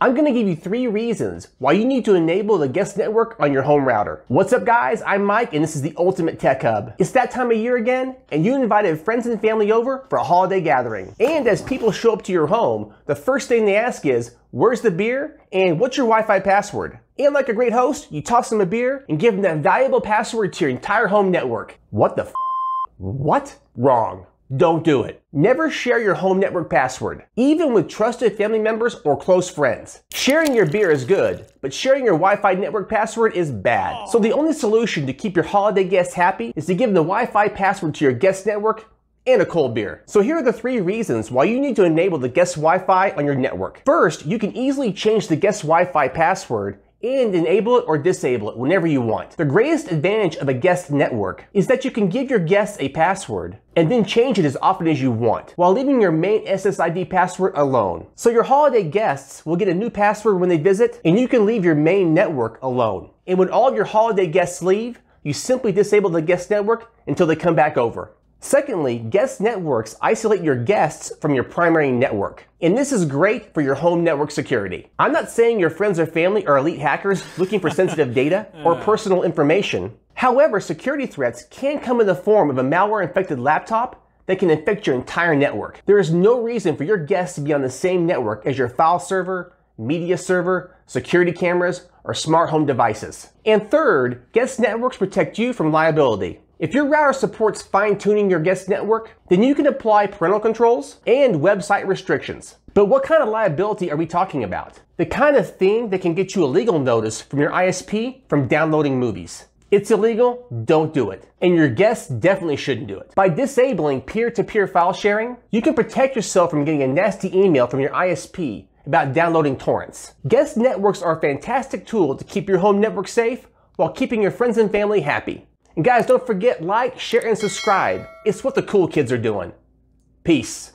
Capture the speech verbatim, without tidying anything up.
I'm going to give you three reasons why you need to enable the guest network on your home router. What's up guys, I'm Mike and this is the Ultimate Tech Hub. It's that time of year again and you invited friends and family over for a holiday gathering. And as people show up to your home, the first thing they ask is, where's the beer and what's your Wi-Fi password? And like a great host, you toss them a beer and give them that valuable password to your entire home network. What the f***? What? Wrong. Don't do it. Never share your home network password, even with trusted family members or close friends. Sharing your beer is good, but sharing your Wi-Fi network password is bad. So the only solution to keep your holiday guests happy is to give them the Wi-Fi password to your guest network and a cold beer. So here are the three reasons why you need to enable the guest Wi-Fi on your network. First, you can easily change the guest Wi-Fi password and enable it or disable it whenever you want. The greatest advantage of a guest network is that you can give your guests a password and then change it as often as you want, while leaving your main S S I D password alone. So your holiday guests will get a new password when they visit, and you can leave your main network alone. And when all of your holiday guests leave, you simply disable the guest network until they come back over. Secondly, guest networks isolate your guests from your primary network. And this is great for your home network security. I'm not saying your friends or family are elite hackers looking for sensitive data or personal information. However, security threats can come in the form of a malware-infected laptop that can infect your entire network. There is no reason for your guests to be on the same network as your file server, media server, security cameras, or smart home devices. And third, guest networks protect you from liability. If your router supports fine-tuning your guest network, then you can apply parental controls and website restrictions. But what kind of liability are we talking about? The kind of thing that can get you a legal notice from your I S P from downloading movies. It's illegal, don't do it. And your guests definitely shouldn't do it. By disabling peer-to-peer file sharing, you can protect yourself from getting a nasty email from your I S P about downloading torrents. Guest networks are a fantastic tool to keep your home network safe while keeping your friends and family happy. And guys, don't forget, like, share, and subscribe. It's what the cool kids are doing. Peace.